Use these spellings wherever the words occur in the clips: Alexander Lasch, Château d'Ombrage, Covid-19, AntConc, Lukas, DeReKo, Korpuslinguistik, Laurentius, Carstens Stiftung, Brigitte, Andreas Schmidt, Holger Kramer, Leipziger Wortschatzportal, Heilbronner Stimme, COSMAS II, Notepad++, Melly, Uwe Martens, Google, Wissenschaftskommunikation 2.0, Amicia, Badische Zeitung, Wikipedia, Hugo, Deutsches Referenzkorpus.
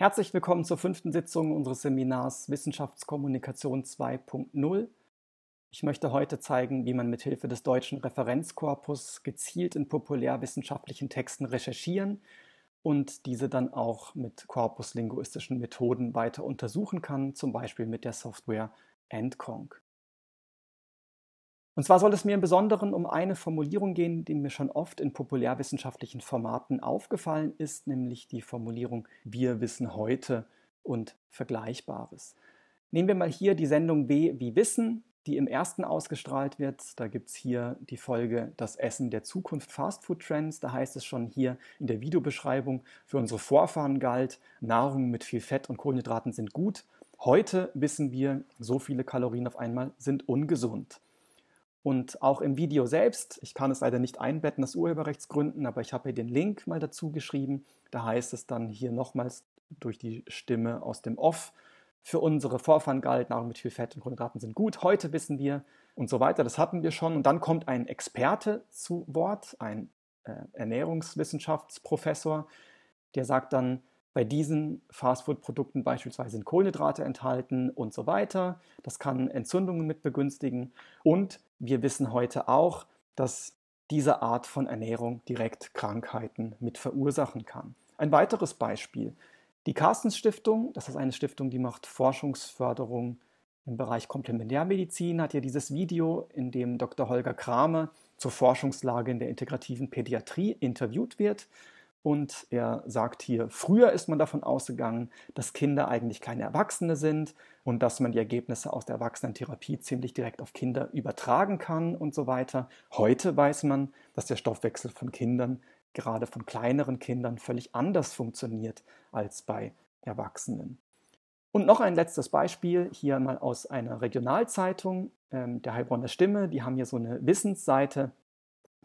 Herzlich willkommen zur 5. Sitzung unseres Seminars Wissenschaftskommunikation 2.0. Ich möchte heute zeigen, wie man mithilfe des deutschen Referenzkorpus gezielt in populärwissenschaftlichen Texten recherchieren und diese dann auch mit korpuslinguistischen Methoden weiter untersuchen kann, zum Beispiel mit der Software AntConc. Und zwar soll es mir im Besonderen um eine Formulierung gehen, die mir schon oft in populärwissenschaftlichen Formaten aufgefallen ist, nämlich die Formulierung "Wir wissen heute" und Vergleichbares. Nehmen wir mal hier die Sendung W wie Wissen, die im Ersten ausgestrahlt wird. Da gibt es hier die Folge "Das Essen der Zukunft, Fastfood Trends". Da heißt es schon hier in der Videobeschreibung, für unsere Vorfahren galt, Nahrung mit viel Fett und Kohlenhydraten sind gut. Heute wissen wir, so viele Kalorien auf einmal sind ungesund. Und auch im Video selbst, ich kann es leider nicht einbetten aus Urheberrechtsgründen, aber ich habe hier den Link mal dazu geschrieben. Da heißt es dann hier nochmals durch die Stimme aus dem Off: Für unsere Vorfahren galt, Nahrung mit viel Fett und Kohlenhydraten sind gut, heute wissen wir und so weiter. Das hatten wir schon. Und dann kommt ein Experte zu Wort, ein Ernährungswissenschaftsprofessor, der sagt dann, bei diesen Fastfood-Produkten beispielsweise sind Kohlenhydrate enthalten und so weiter. Das kann Entzündungen mit begünstigen. Und wir wissen heute auch, dass diese Art von Ernährung direkt Krankheiten mit verursachen kann. Ein weiteres Beispiel: die Carstens Stiftung, das ist eine Stiftung, die macht Forschungsförderung im Bereich Komplementärmedizin, hat hier dieses Video, in dem Dr. Holger Kramer zur Forschungslage in der integrativen Pädiatrie interviewt wird. Und er sagt hier, früher ist man davon ausgegangen, dass Kinder eigentlich keine Erwachsene sind und dass man die Ergebnisse aus der Erwachsenentherapie ziemlich direkt auf Kinder übertragen kann und so weiter. Heute weiß man, dass der Stoffwechsel von Kindern, gerade von kleineren Kindern, völlig anders funktioniert als bei Erwachsenen. Und noch ein letztes Beispiel, hier mal aus einer Regionalzeitung, der Heilbronner Stimme. Die haben hier so eine Wissensseite.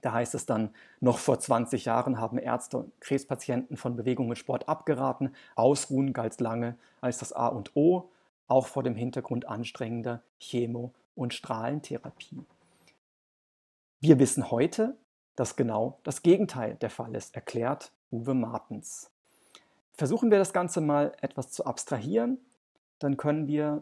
Da heißt es dann, noch vor 20 Jahren haben Ärzte und Krebspatienten von Bewegung und Sport abgeraten. Ausruhen galt lange als das A und O, auch vor dem Hintergrund anstrengender Chemo- und Strahlentherapie. Wir wissen heute, dass genau das Gegenteil der Fall ist, erklärt Uwe Martens. Versuchen wir das Ganze mal etwas zu abstrahieren, dann können wir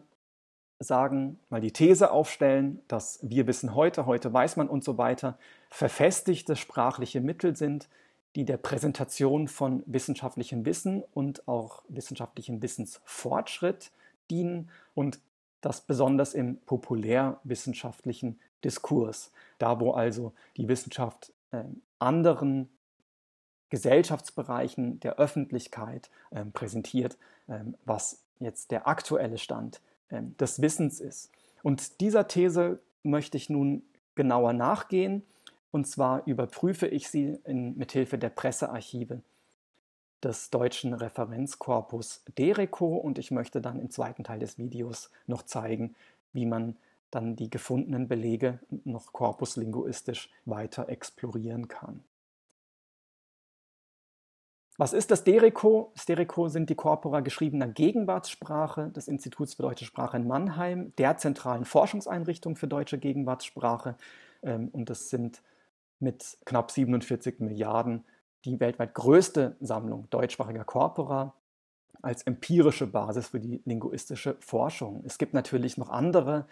sagen, mal die These aufstellen, dass wir wissen heute, heute weiß man und so weiter, verfestigte sprachliche Mittel sind, die der Präsentation von wissenschaftlichem Wissen und auch wissenschaftlichem Wissensfortschritt dienen und das besonders im populärwissenschaftlichen Diskurs, da wo also die Wissenschaft anderen Gesellschaftsbereichen der Öffentlichkeit präsentiert, was jetzt der aktuelle Stand des Wissens ist. Und dieser These möchte ich nun genauer nachgehen, und zwar überprüfe ich sie mithilfe der Pressearchive des deutschen Referenzkorpus DeReKo, und ich möchte dann im zweiten Teil des Videos noch zeigen, wie man dann die gefundenen Belege noch korpuslinguistisch weiter explorieren kann. Was ist das DeReKo? Das DeReKo sind die Korpora geschriebener Gegenwartssprache des Instituts für Deutsche Sprache in Mannheim, der zentralen Forschungseinrichtung für deutsche Gegenwartssprache. Und das sind mit knapp 47 Milliarden die weltweit größte Sammlung deutschsprachiger Korpora als empirische Basis für die linguistische Forschung. Es gibt natürlich noch andere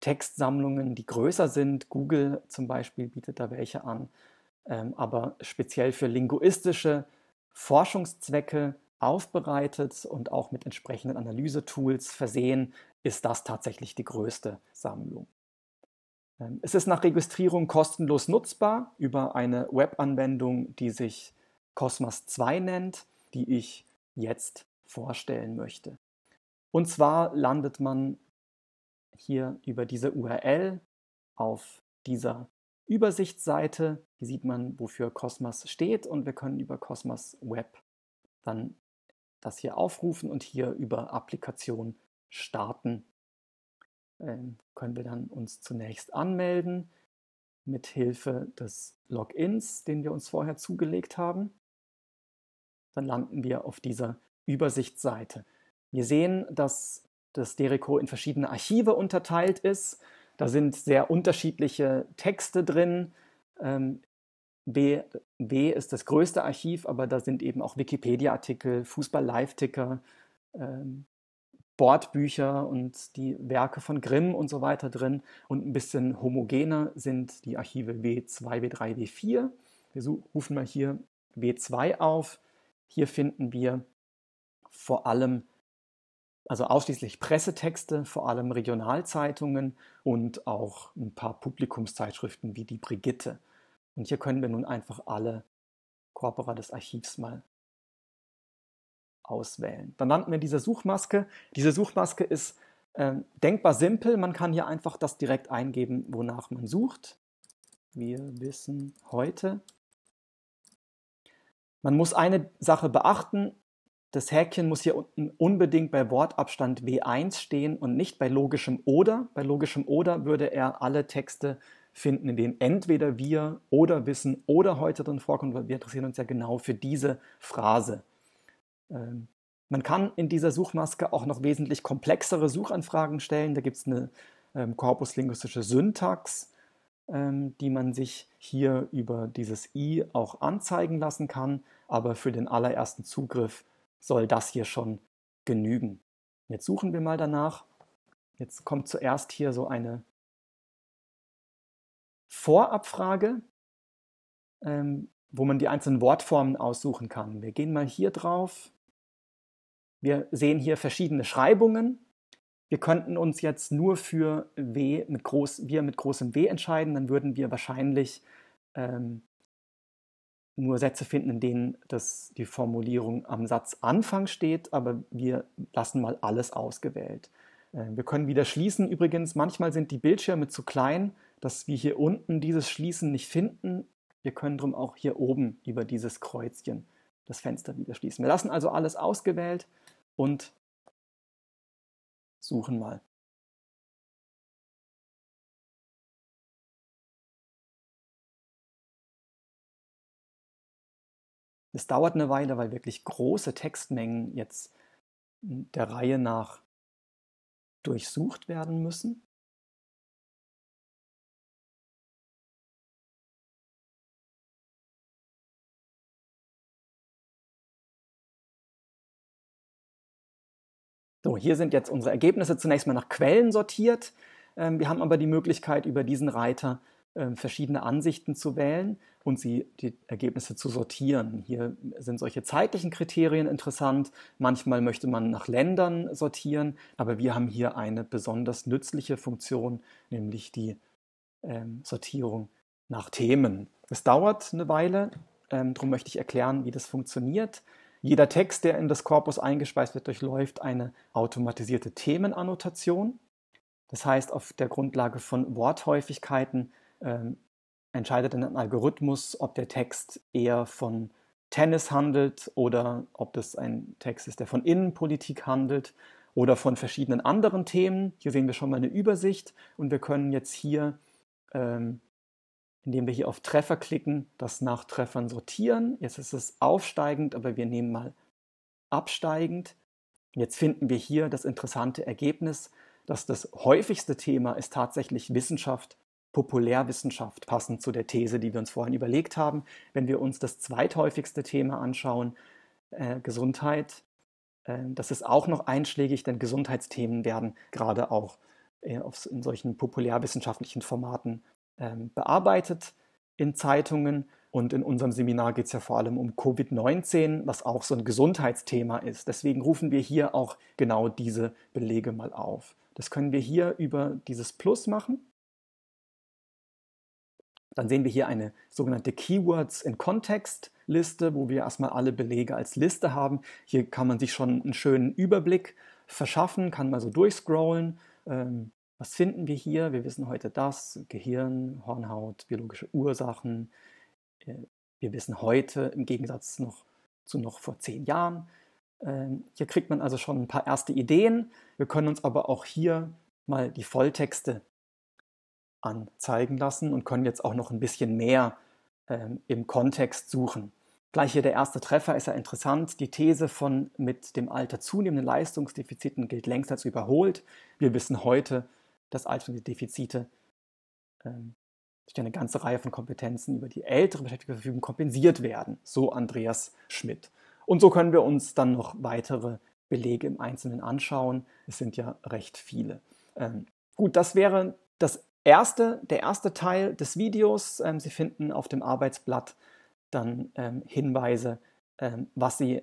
Textsammlungen, die größer sind. Google zum Beispiel bietet da welche an. Aber speziell für linguistische Forschungszwecke aufbereitet und auch mit entsprechenden Analysetools versehen, ist das tatsächlich die größte Sammlung. Es ist nach Registrierung kostenlos nutzbar über eine Webanwendung, die sich COSMAS II nennt, die ich jetzt vorstellen möchte. Und zwar landet man hier über diese URL auf dieser Übersichtsseite. Hier sieht man, wofür COSMAS steht, und wir können über COSMAS Web dann das hier aufrufen und hier über Applikation starten. Können wir dann uns zunächst anmelden mit Hilfe des Logins, den wir uns vorher zugelegt haben. Dann landen wir auf dieser Übersichtsseite. Wir sehen, dass das DeReKo in verschiedene Archive unterteilt ist. Da sind sehr unterschiedliche Texte drin. W ist das größte Archiv, aber da sind eben auch Wikipedia-Artikel, Fußball-Live-Ticker, Bordbücher und die Werke von Grimm und so weiter drin. Und ein bisschen homogener sind die Archive W2, W3, W4. Wir rufen mal hier W2 auf. Hier finden wir vor allem, also ausschließlich Pressetexte, vor allem Regionalzeitungen und auch ein paar Publikumszeitschriften wie die Brigitte. Und hier können wir nun einfach alle Korpora des Archivs mal auswählen. Dann landen wir in dieser Suchmaske. Diese Suchmaske ist denkbar simpel. Man kann hier einfach das direkt eingeben, wonach man sucht. Wir wissen heute. Man muss eine Sache beachten. Das Häkchen muss hier unten unbedingt bei Wortabstand W1 stehen und nicht bei logischem Oder. Bei logischem Oder würde er alle Texte finden, in denen entweder wir oder wissen oder heute drin vorkommt, weil wir interessieren uns ja genau für diese Phrase. Man kann in dieser Suchmaske auch noch wesentlich komplexere Suchanfragen stellen. Da gibt es eine korpuslinguistische Syntax, die man sich hier über dieses I auch anzeigen lassen kann. Aber für den allerersten Zugriff soll das hier schon genügen. Jetzt suchen wir mal danach. Jetzt kommt zuerst hier so eine Vorabfrage, wo man die einzelnen Wortformen aussuchen kann. Wir gehen mal hier drauf. Wir sehen hier verschiedene Schreibungen. Wir könnten uns jetzt nur für W mit großem W entscheiden, dann würden wir wahrscheinlich nur Sätze finden, in denen die Formulierung am Satzanfang steht, aber wir lassen mal alles ausgewählt. Wir können wieder schließen. Übrigens, manchmal sind die Bildschirme zu klein, dass wir hier unten dieses Schließen nicht finden. Wir können drum auch hier oben über dieses Kreuzchen das Fenster wieder schließen. Wir lassen also alles ausgewählt und suchen mal. Es dauert eine Weile, weil wirklich große Textmengen jetzt der Reihe nach durchsucht werden müssen. So, hier sind jetzt unsere Ergebnisse zunächst mal nach Quellen sortiert. Wir haben aber die Möglichkeit, über diesen Reiter verschiedene Ansichten zu wählen und die Ergebnisse zu sortieren. Hier sind solche zeitlichen Kriterien interessant. Manchmal möchte man nach Ländern sortieren, aber wir haben hier eine besonders nützliche Funktion, nämlich die Sortierung nach Themen. Es dauert eine Weile, darum möchte ich erklären, wie das funktioniert. Jeder Text, der in das Korpus eingespeist wird, durchläuft eine automatisierte Themenannotation. Das heißt, auf der Grundlage von Worthäufigkeiten entscheidet dann ein Algorithmus, ob der Text eher von Tennis handelt oder ob das ein Text ist, der von Innenpolitik handelt oder von verschiedenen anderen Themen. Hier sehen wir schon mal eine Übersicht und wir können jetzt hier, indem wir hier auf Treffer klicken, das nach Treffern sortieren. Jetzt ist es aufsteigend, aber wir nehmen mal absteigend. Jetzt finden wir hier das interessante Ergebnis, dass das häufigste Thema ist tatsächlich Wissenschaft, Populärwissenschaft, passend zu der These, die wir uns vorhin überlegt haben. Wenn wir uns das zweithäufigste Thema anschauen, Gesundheit, das ist auch noch einschlägig, denn Gesundheitsthemen werden gerade auch in solchen populärwissenschaftlichen Formaten bearbeitet in Zeitungen, und in unserem Seminar geht es ja vor allem um Covid-19, was auch so ein Gesundheitsthema ist. Deswegen rufen wir hier auch genau diese Belege mal auf. Das können wir hier über dieses Plus machen. Dann sehen wir hier eine sogenannte Keywords in Kontext Liste, wo wir erstmal alle Belege als Liste haben. Hier kann man sich schon einen schönen Überblick verschaffen, kann mal so durchscrollen. Was finden wir hier? Wir wissen heute das, Gehirn, Hornhaut, biologische Ursachen. Wir wissen heute im Gegensatz zu noch vor 10 Jahren. Hier kriegt man also schon ein paar erste Ideen. Wir können uns aber auch hier mal die Volltexte anzeigen lassen und können jetzt auch noch ein bisschen mehr im Kontext suchen. Gleich hier der erste Treffer ist ja interessant. Die These von mit dem Alter zunehmenden Leistungsdefiziten gilt längst als überholt. Wir wissen heute, dass Leistungsdefizite durch eine ganze Reihe von Kompetenzen, über die ältere Beschäftigte verfügen, kompensiert werden. So Andreas Schmidt. Und so können wir uns dann noch weitere Belege im Einzelnen anschauen. Es sind ja recht viele. Gut, das wäre das erste, der erste Teil des Videos. Sie finden auf dem Arbeitsblatt dann Hinweise, was Sie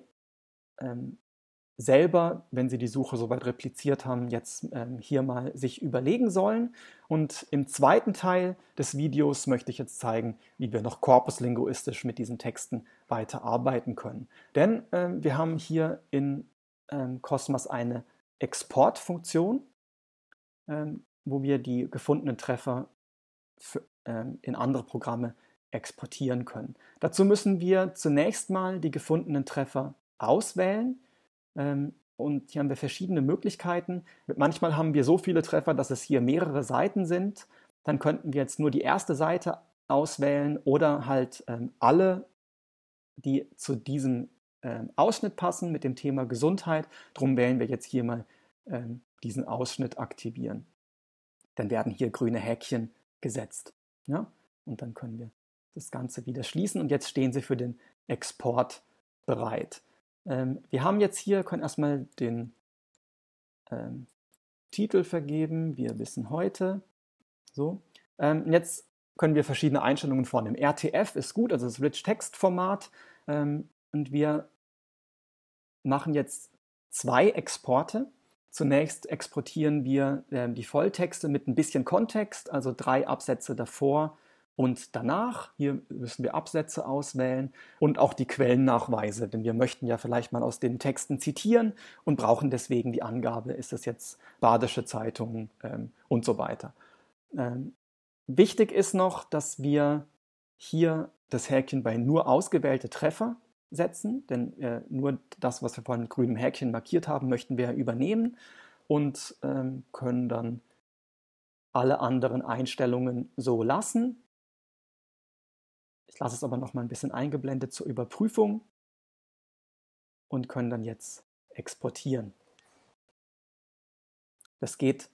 selber, wenn Sie die Suche soweit repliziert haben, jetzt hier mal sich überlegen sollen. Und im zweiten Teil des Videos möchte ich jetzt zeigen, wie wir noch korpuslinguistisch mit diesen Texten weiterarbeiten können. Denn wir haben hier in COSMAS eine Exportfunktion, wo wir die gefundenen Treffer für, in andere Programme exportieren können. Dazu müssen wir zunächst mal die gefundenen Treffer auswählen. Und hier haben wir verschiedene Möglichkeiten. Manchmal haben wir so viele Treffer, dass es hier mehrere Seiten sind. Dann könnten wir jetzt nur die erste Seite auswählen oder halt alle, die zu diesem Ausschnitt passen mit dem Thema Gesundheit. Darum wählen wir jetzt hier mal diesen Ausschnitt aktivieren. Dann werden hier grüne Häkchen gesetzt. Ja? Und dann können wir das Ganze wieder schließen. Und jetzt stehen sie für den Export bereit. Wir haben jetzt hier, können erstmal den Titel vergeben, wir wissen heute. So. Jetzt können wir verschiedene Einstellungen vornehmen. RTF ist gut, also das Rich Text Format. Und wir machen jetzt zwei Exporte. Zunächst exportieren wir die Volltexte mit ein bisschen Kontext, also 3 Absätze davor und danach. Hier müssen wir Absätze auswählen und auch die Quellennachweise, denn wir möchten ja vielleicht mal aus den Texten zitieren und brauchen deswegen die Angabe, ist das jetzt Badische Zeitung und so weiter. Wichtig ist noch, dass wir hier das Häkchen bei nur ausgewählte Treffer setzen, denn nur das, was wir vorhin mit grünem Häkchen markiert haben, möchten wir übernehmen und können dann alle anderen Einstellungen so lassen. Ich lasse es aber noch mal ein bisschen eingeblendet zur Überprüfung und können dann jetzt exportieren. Das geht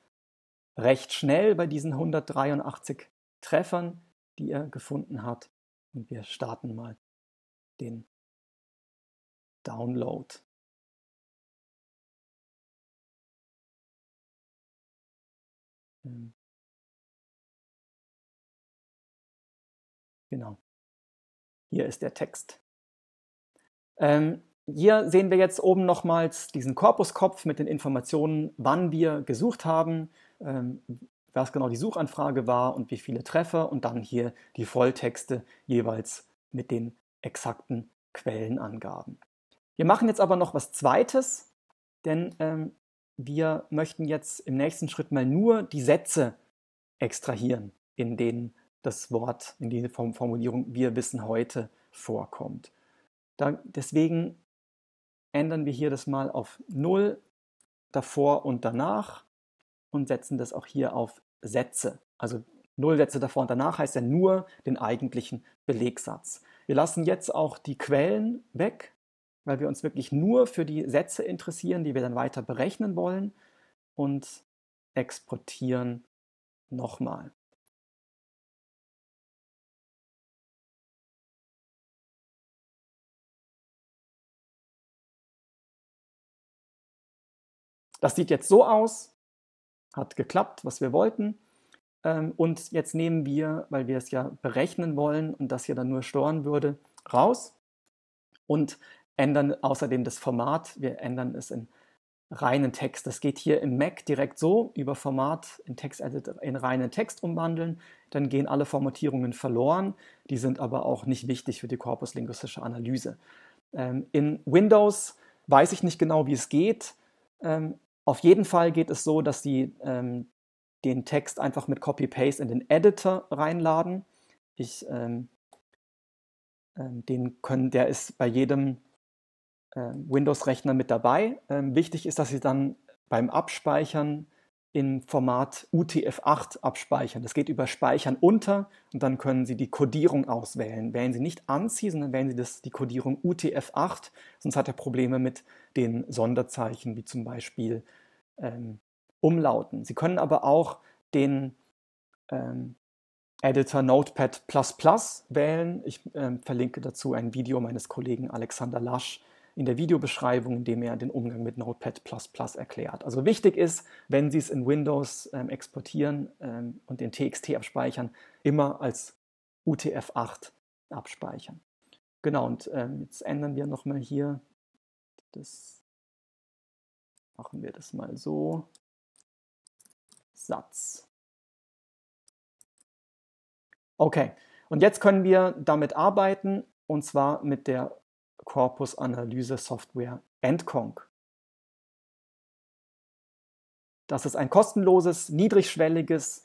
recht schnell bei diesen 183 Treffern, die er gefunden hat. Und wir starten mal den Download. Genau. Hier ist der Text. Hier sehen wir jetzt oben nochmals diesen Korpuskopf mit den Informationen, wann wir gesucht haben, was genau die Suchanfrage war und wie viele Treffer und dann hier die Volltexte jeweils mit den exakten Quellenangaben. Wir machen jetzt aber noch was Zweites, denn wir möchten jetzt im nächsten Schritt mal nur die Sätze extrahieren, in denen das Wort, in der Formulierung "wir wissen heute" vorkommt. Deswegen ändern wir hier das mal auf 0, davor und danach und setzen das auch hier auf Sätze. Also 0 Sätze davor und danach heißt ja nur den eigentlichen Belegsatz. Wir lassen jetzt auch die Quellen weg, weil wir uns wirklich nur für die Sätze interessieren, die wir dann weiter berechnen wollen, und exportieren nochmal. Das sieht jetzt so aus, hat geklappt, was wir wollten. Und jetzt nehmen wir, weil wir es ja berechnen wollen und das hier dann nur storen würde, raus und ändern außerdem das Format. Wir ändern es in reinen Text. Das geht hier im Mac direkt so, über Format in Text-Edit in reinen Text umwandeln. Dann gehen alle Formatierungen verloren. Die sind aber auch nicht wichtig für die korpuslinguistische Analyse. In Windows weiß ich nicht genau, wie es geht. Auf jeden Fall geht es so, dass Sie den Text einfach mit Copy-Paste in den Editor reinladen. Der ist bei jedem Windows-Rechner mit dabei. Wichtig ist, dass Sie dann beim Abspeichern im Format UTF-8 abspeichern. Das geht über Speichern unter und dann können Sie die Codierung auswählen. Wählen Sie nicht ANSI, sondern wählen Sie die Codierung UTF-8, sonst hat er Probleme mit den Sonderzeichen, wie zum Beispiel Umlauten. Sie können aber auch den Editor Notepad++ wählen. Ich verlinke dazu ein Video meines Kollegen Alexander Lasch, in der Videobeschreibung, in dem er den Umgang mit Notepad++ erklärt. Also wichtig ist, wenn Sie es in Windows exportieren und in TXT abspeichern, immer als UTF-8 abspeichern. Genau, und jetzt ändern wir nochmal hier das. Machen wir das mal so. Satz. Okay, und jetzt können wir damit arbeiten, und zwar mit der Korpusanalyse-Software AntConc. Das ist ein kostenloses, niedrigschwelliges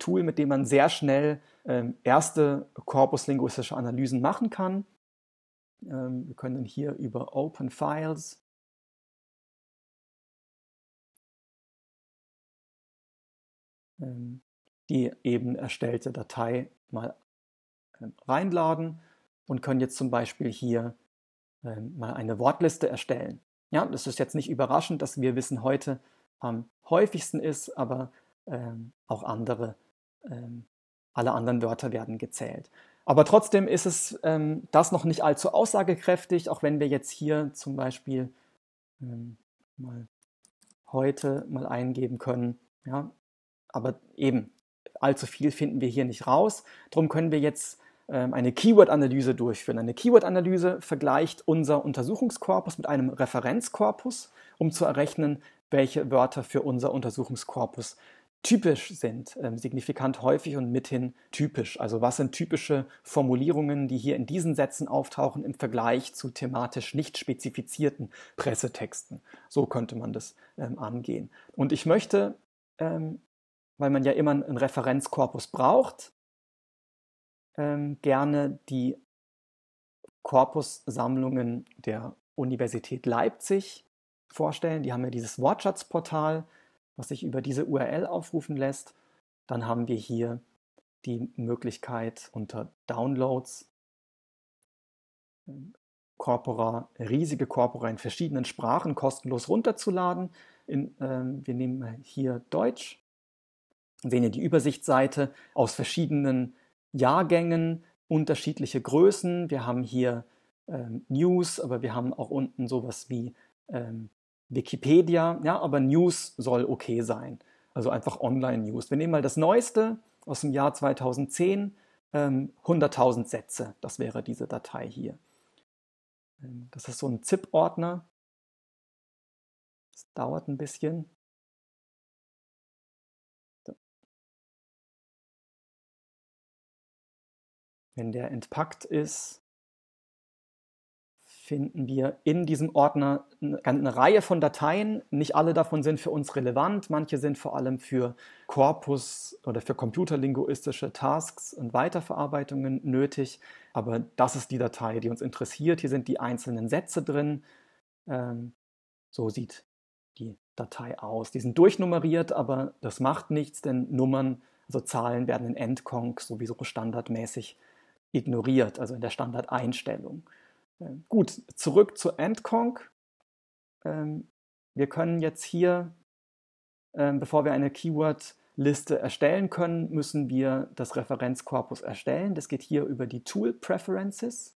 Tool, mit dem man sehr schnell erste korpuslinguistische Analysen machen kann. Wir können hier über Open Files die eben erstellte Datei mal reinladen und können jetzt zum Beispiel hier mal eine Wortliste erstellen. Ja, das ist jetzt nicht überraschend, dass wir Wissen heute am häufigsten ist, aber auch andere, alle anderen Wörter werden gezählt. Aber trotzdem ist es das noch nicht allzu aussagekräftig, auch wenn wir jetzt hier zum Beispiel mal heute mal eingeben können. Ja? Aber eben, allzu viel finden wir hier nicht raus. Darum können wir jetzt eine Keyword-Analyse durchführen. Eine Keyword-Analyse vergleicht unser Untersuchungskorpus mit einem Referenzkorpus, um zu errechnen, welche Wörter für unser Untersuchungskorpus typisch sind, signifikant häufig und mithin typisch. Also was sind typische Formulierungen, die hier in diesen Sätzen auftauchen im Vergleich zu thematisch nicht spezifizierten Pressetexten. So könnte man das angehen. Und ich möchte, weil man ja immer einen Referenzkorpus braucht, gerne die Korpussammlungen der Universität Leipzig vorstellen. Die haben ja dieses Wortschatzportal, was sich über diese URL aufrufen lässt. Dann haben wir hier die Möglichkeit, unter Downloads Korpora, riesige Korpora in verschiedenen Sprachen kostenlos runterzuladen. Wir nehmen hier Deutsch. Sehen wir die Übersichtsseite aus verschiedenen Jahrgängen, unterschiedliche Größen. Wir haben hier News, aber wir haben auch unten sowas wie Wikipedia, ja, aber News soll okay sein, also einfach Online-News. Wir nehmen mal das Neueste aus dem Jahr 2010, 100.000 Sätze, das wäre diese Datei hier. Das ist so ein ZIP-Ordner, das dauert ein bisschen. Wenn der entpackt ist, finden wir in diesem Ordner eine Reihe von Dateien. Nicht alle davon sind für uns relevant. Manche sind vor allem für Korpus- oder für computerlinguistische Tasks und Weiterverarbeitungen nötig. Aber das ist die Datei, die uns interessiert. Hier sind die einzelnen Sätze drin. So sieht die Datei aus. Die sind durchnummeriert, aber das macht nichts, denn Nummern, also Zahlen, werden in AntConc sowieso standardmäßig ignoriert, also in der Standardeinstellung. Gut, zurück zu AntConc. Wir können jetzt hier, bevor wir eine Keyword-Liste erstellen können, müssen wir das Referenzkorpus erstellen. Das geht hier über die Tool Preferences.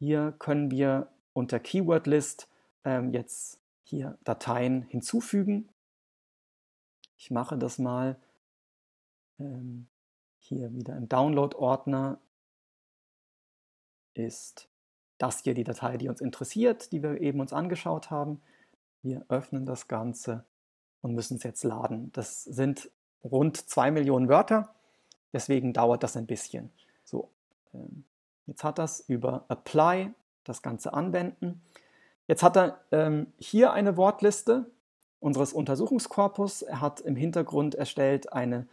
Hier können wir unter Keyword List jetzt hier Dateien hinzufügen. Ich mache das mal hier wieder im Download-Ordner. Ist das hier die Datei, die uns interessiert, die wir eben uns angeschaut haben. Wir öffnen das Ganze und müssen es jetzt laden. Das sind rund 2 Millionen Wörter, deswegen dauert das ein bisschen. So, jetzt hat das über Apply das Ganze anwenden. Jetzt hat er hier eine Wortliste unseres Untersuchungskorpus. Er hat im Hintergrund erstellt eine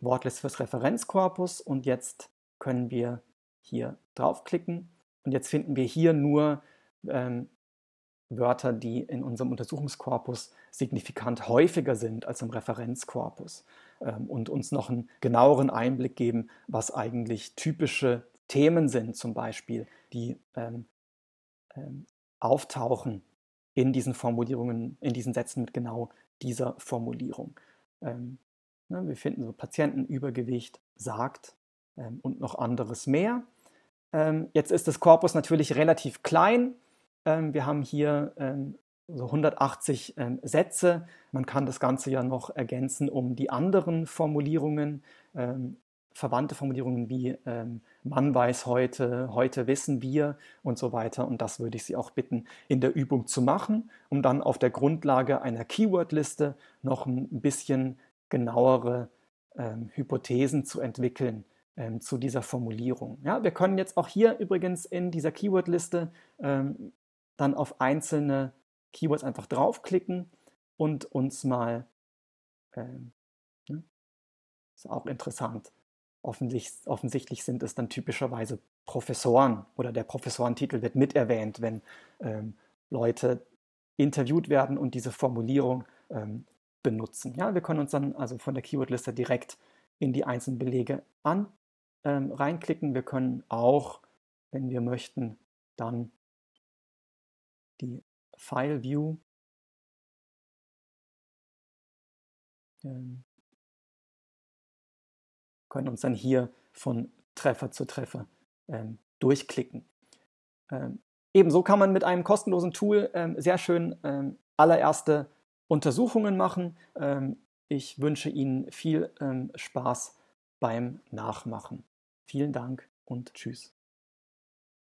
Wortliste fürs Referenzkorpus und jetzt können wir hier draufklicken und jetzt finden wir hier nur Wörter, die in unserem Untersuchungskorpus signifikant häufiger sind als im Referenzkorpus und uns noch einen genaueren Einblick geben, was eigentlich typische Themen sind, zum Beispiel, die auftauchen in diesen Formulierungen, in diesen Sätzen mit genau dieser Formulierung. Wir finden so Patienten, Übergewicht, sagt und noch anderes mehr. Jetzt ist das Korpus natürlich relativ klein. Wir haben hier so 180 Sätze. Man kann das Ganze ja noch ergänzen um die anderen Formulierungen, verwandte Formulierungen wie man weiß heute, heute wissen wir und so weiter. Und das würde ich Sie auch bitten, in der Übung zu machen, um dann auf der Grundlage einer Keywordliste noch ein bisschen genauere Hypothesen zu entwickeln zu dieser Formulierung. Ja, wir können jetzt auch hier übrigens in dieser Keywordliste dann auf einzelne Keywords einfach draufklicken und uns mal, ist auch interessant, offensichtlich sind es dann typischerweise Professoren oder der Professorentitel wird mit erwähnt, wenn Leute interviewt werden und diese Formulierung benutzen. Ja, wir können uns dann also von der Keywordliste direkt in die einzelnen Belege reinklicken. Wir können auch, wenn wir möchten, dann die File View können uns dann hier von Treffer zu Treffer durchklicken. Ebenso kann man mit einem kostenlosen Tool sehr schön allererste Untersuchungen machen. Ich wünsche Ihnen viel Spaß beim Nachmachen. Vielen Dank und tschüss.